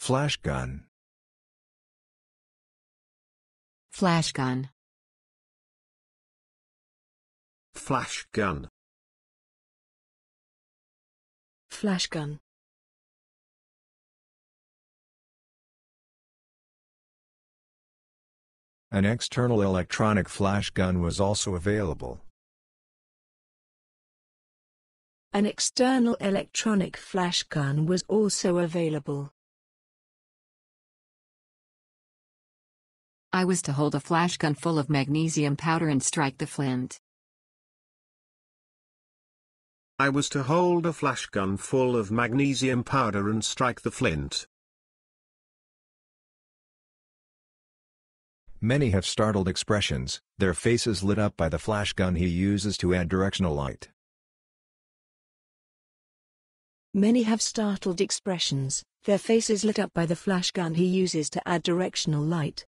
Flashgun. Flashgun. Flashgun. Flashgun. An external electronic flashgun was also available. An external electronic flashgun was also available. I was to hold a flashgun full of magnesium powder and strike the flint. I was to hold a flashgun full of magnesium powder and strike the flint. Many have startled expressions, their faces lit up by the flashgun he uses to add directional light. Many have startled expressions, their faces lit up by the flashgun he uses to add directional light.